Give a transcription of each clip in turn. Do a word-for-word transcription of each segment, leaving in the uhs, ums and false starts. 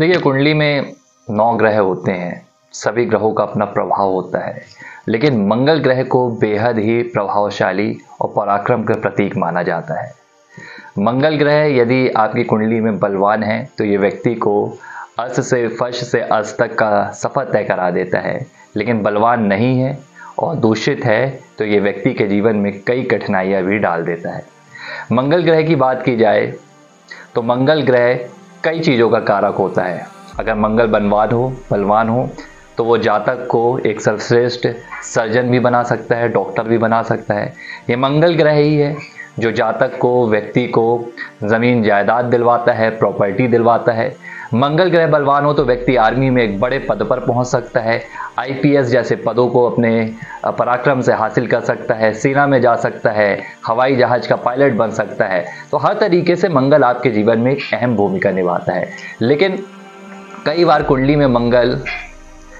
देखिए, कुंडली में नौ ग्रह होते हैं, सभी ग्रहों का अपना प्रभाव होता है, लेकिन मंगल ग्रह को बेहद ही प्रभावशाली और पराक्रम का प्रतीक माना जाता है। मंगल ग्रह यदि आपकी कुंडली में बलवान है तो ये व्यक्ति को अस से फश से अस तक का सफर तय करा देता है, लेकिन बलवान नहीं है और दूषित है तो ये व्यक्ति के जीवन में कई कठिनाइयाँ भी डाल देता है। मंगल ग्रह की बात की जाए तो मंगल ग्रह कई चीज़ों का कारक होता है। अगर मंगल बनवान हो बलवान हो तो वो जातक को एक सर्वश्रेष्ठ सर्जन भी बना सकता है, डॉक्टर भी बना सकता है। ये मंगल ग्रह ही है जो जातक को, व्यक्ति को ज़मीन जायदाद दिलवाता है, प्रॉपर्टी दिलवाता है। मंगल ग्रह बलवान हो तो व्यक्ति आर्मी में एक बड़े पद पर पहुंच सकता है, आई पी एस जैसे पदों को अपने पराक्रम से हासिल कर सकता है, सेना में जा सकता है, हवाई जहाज का पायलट बन सकता है। तो हर तरीके से मंगल आपके जीवन में एक अहम भूमिका निभाता है। लेकिन कई बार कुंडली में मंगल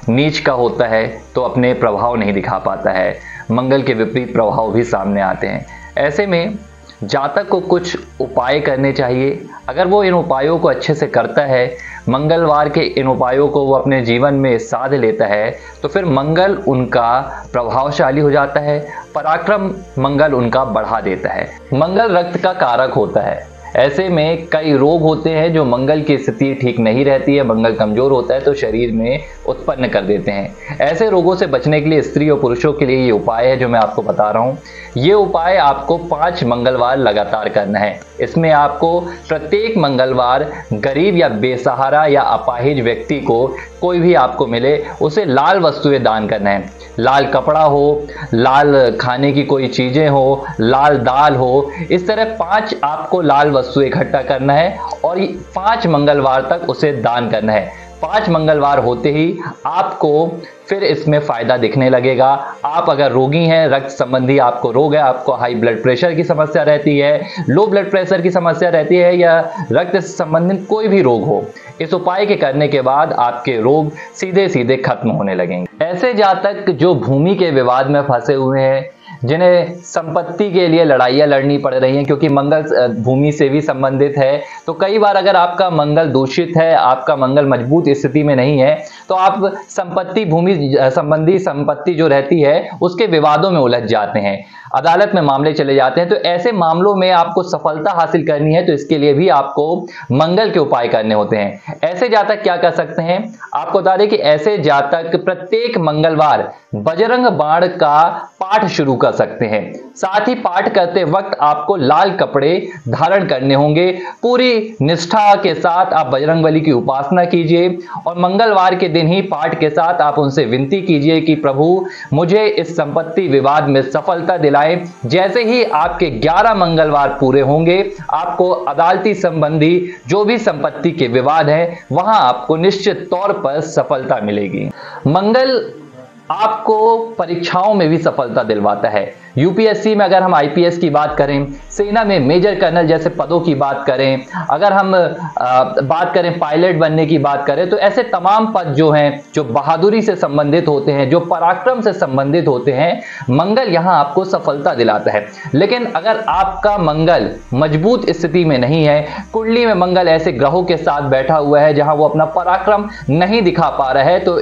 नीच का होता है तो अपने प्रभाव नहीं दिखा पाता है, मंगल के विपरीत प्रभाव भी सामने आते हैं। ऐसे में जातक को कुछ उपाय करने चाहिए। अगर वो इन उपायों को अच्छे से करता है, मंगलवार के इन उपायों को वो अपने जीवन में साध लेता है, तो फिर मंगल उनका प्रभावशाली हो जाता है, पराक्रम मंगल उनका बढ़ा देता है। मंगल रक्त का कारक होता है, ऐसे में कई रोग होते हैं जो मंगल की स्थिति ठीक नहीं रहती है, मंगल कमज़ोर होता है तो शरीर में उत्पन्न कर देते हैं। ऐसे रोगों से बचने के लिए स्त्री और पुरुषों के लिए ये उपाय है जो मैं आपको बता रहा हूँ। ये उपाय आपको पाँच मंगलवार लगातार करना है। इसमें आपको प्रत्येक मंगलवार गरीब या बेसहारा या अपाहिज व्यक्ति को, कोई भी आपको मिले, उसे लाल वस्तुएं दान करना है। लाल कपड़ा हो, लाल खाने की कोई चीज़ें हो, लाल दाल हो, इस तरह पाँच आपको लाल वस्तु इकट्ठा करना है और पाँच मंगलवार तक उसे दान करना है। पाँच मंगलवार होते ही आपको फिर इसमें फ़ायदा दिखने लगेगा। आप अगर रोगी हैं, रक्त संबंधी आपको रोग है, आपको हाई ब्लड प्रेशर की समस्या रहती है, लो ब्लड प्रेशर की समस्या रहती है, या रक्त संबंधित कोई भी रोग हो, इस उपाय के करने के बाद आपके रोग सीधे सीधे खत्म होने लगेंगे। ऐसे जातक जो भूमि के विवाद में फंसे हुए हैं, जिन्हें संपत्ति के लिए लड़ाइयाँ लड़नी पड़ रही हैं, क्योंकि मंगल भूमि से भी संबंधित है, तो कई बार अगर आपका मंगल दूषित है, आपका मंगल मजबूत स्थिति में नहीं है, तो आप संपत्ति, भूमि संबंधी संपत्ति जो रहती है, उसके विवादों में उलझ जाते हैं, अदालत में मामले चले जाते हैं। तो ऐसे मामलों में आपको सफलता हासिल करनी है तो इसके लिए भी आपको मंगल के उपाय करने होते हैं। ऐसे जातक क्या कर सकते हैं, आपको बता दें कि ऐसे जातक प्रत्येक मंगलवार बजरंग बाण का पाठ शुरू कर सकते हैं। साथ ही पाठ करते वक्त आपको लाल कपड़े धारण करने होंगे। पूरी निष्ठा के साथ आप बजरंग बली की उपासना कीजिए और मंगलवार के दिन ही पाठ के साथ आप उनसे विनती कीजिए कि प्रभु मुझे इस संपत्ति विवाद में सफलता दिलाएं। जैसे ही आपके ग्यारह मंगलवार पूरे होंगे, आपको अदालती संबंधी जो भी संपत्ति के विवाद है, वहां आपको निश्चित तौर पर सफलता मिलेगी। मंगल आपको परीक्षाओं में भी सफलता दिलवाता है। यू पी एस सी में अगर हम आई पी एस की बात करें, सेना में मेजर कर्नल जैसे पदों की बात करें, अगर हम आ, बात करें पायलट बनने की बात करें, तो ऐसे तमाम पद जो हैं, जो बहादुरी से संबंधित होते हैं, जो पराक्रम से संबंधित होते हैं, मंगल यहाँ आपको सफलता दिलाता है। लेकिन अगर आपका मंगल मजबूत स्थिति में नहीं है, कुंडली में मंगल ऐसे ग्रहों के साथ बैठा हुआ है जहाँ वो अपना पराक्रम नहीं दिखा पा रहा है, तो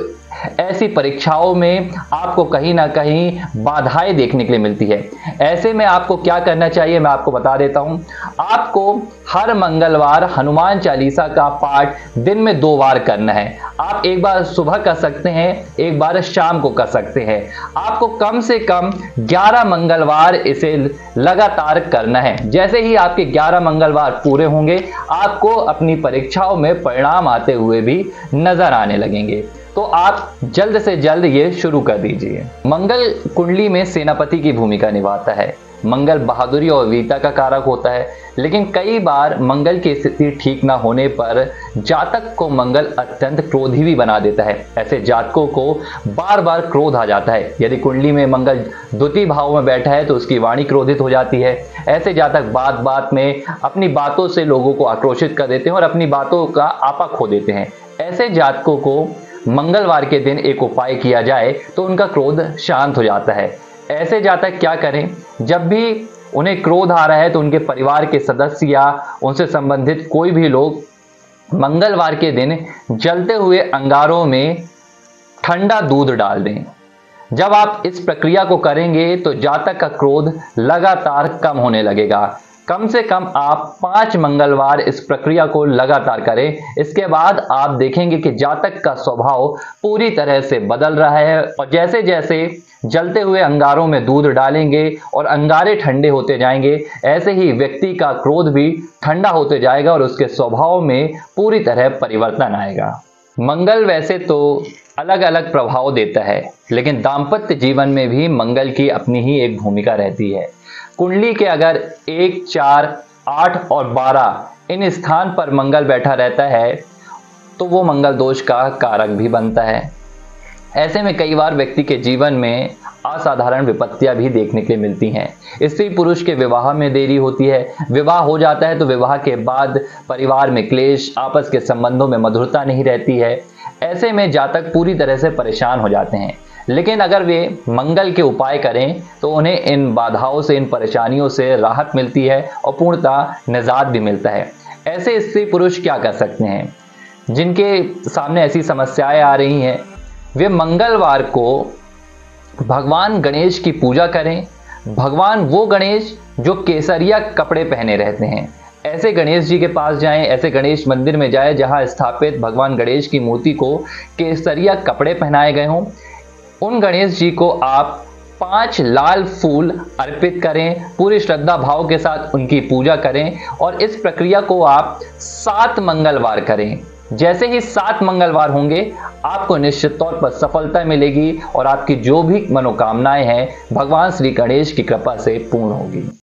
ऐसी परीक्षाओं में आपको कहीं ना कहीं बाधाएं देखने के लिए मिलती है। ऐसे में आपको क्या करना चाहिए, मैं आपको बता देता हूं। आपको हर मंगलवार हनुमान चालीसा का पाठ दिन में दो बार करना है। आप एक बार सुबह कर सकते हैं, एक बार शाम को कर सकते हैं। आपको कम से कम ग्यारह मंगलवार इसे लगातार करना है। जैसे ही आपके ग्यारह मंगलवार पूरे होंगे, आपको अपनी परीक्षाओं में परिणाम आते हुए भी नजर आने लगेंगे, तो आप जल्द से जल्द ये शुरू कर दीजिए। मंगल कुंडली में सेनापति की भूमिका निभाता है। मंगल बहादुरी और वीरता का कारक होता है, लेकिन कई बार मंगल की स्थिति ठीक ना होने पर जातक को मंगल अत्यंत क्रोधी भी बना देता है। ऐसे जातकों को बार बार क्रोध आ जाता है। यदि कुंडली में मंगल द्वितीय भाव में बैठा है तो उसकी वाणी क्रोधित हो जाती है। ऐसे जातक बात बात में अपनी बातों से लोगों को आक्रोशित कर देते हैं और अपनी बातों का आपा खो देते हैं। ऐसे जातकों को मंगलवार के दिन एक उपाय किया जाए तो उनका क्रोध शांत हो जाता है। ऐसे जातक क्या करें, जब भी उन्हें क्रोध आ रहा है तो उनके परिवार के सदस्य या उनसे संबंधित कोई भी लोग मंगलवार के दिन जलते हुए अंगारों में ठंडा दूध डाल दें। जब आप इस प्रक्रिया को करेंगे तो जातक का क्रोध लगातार कम होने लगेगा। कम से कम आप पांच मंगलवार इस प्रक्रिया को लगातार करें। इसके बाद आप देखेंगे कि जातक का स्वभाव पूरी तरह से बदल रहा है। और जैसे जैसे जलते हुए अंगारों में दूध डालेंगे और अंगारे ठंडे होते जाएंगे, ऐसे ही व्यक्ति का क्रोध भी ठंडा होते जाएगा और उसके स्वभाव में पूरी तरह परिवर्तन आएगा। मंगल वैसे तो अलग अलग प्रभाव देता है, लेकिन दाम्पत्य जीवन में भी मंगल की अपनी ही एक भूमिका रहती है। कुंडली के अगर एक, चार, आठ और बारह इन स्थान पर मंगल बैठा रहता है तो वो मंगल दोष का कारक भी बनता है। ऐसे में कई बार व्यक्ति के जीवन में असाधारण विपत्तियां भी देखने के लिए मिलती हैं। स्त्री पुरुष के विवाह में देरी होती है, विवाह हो जाता है तो विवाह के बाद परिवार में क्लेश, आपस के संबंधों में मधुरता नहीं रहती है। ऐसे में जातक पूरी तरह से परेशान हो जाते हैं, लेकिन अगर वे मंगल के उपाय करें तो उन्हें इन बाधाओं से, इन परेशानियों से राहत मिलती है और पूर्णतः निजात भी मिलता है। ऐसे स्त्री पुरुष क्या कर सकते हैं? जिनके सामने ऐसी समस्याएं आ रही हैं, वे मंगलवार को भगवान गणेश की पूजा करें। भगवान वो गणेश जो केसरिया कपड़े पहने रहते हैं, ऐसे गणेश जी के पास जाएं, ऐसे गणेश मंदिर में जाएं जहां स्थापित भगवान गणेश की मूर्ति को केसरिया कपड़े पहनाए गए हों। उन गणेश जी को आप पांच लाल फूल अर्पित करें, पूरी श्रद्धा भाव के साथ उनकी पूजा करें और इस प्रक्रिया को आप सात मंगलवार करें। जैसे ही सात मंगलवार होंगे आपको निश्चित तौर पर सफलता मिलेगी और आपकी जो भी मनोकामनाएं हैं भगवान श्री गणेश की कृपा से पूर्ण होगी।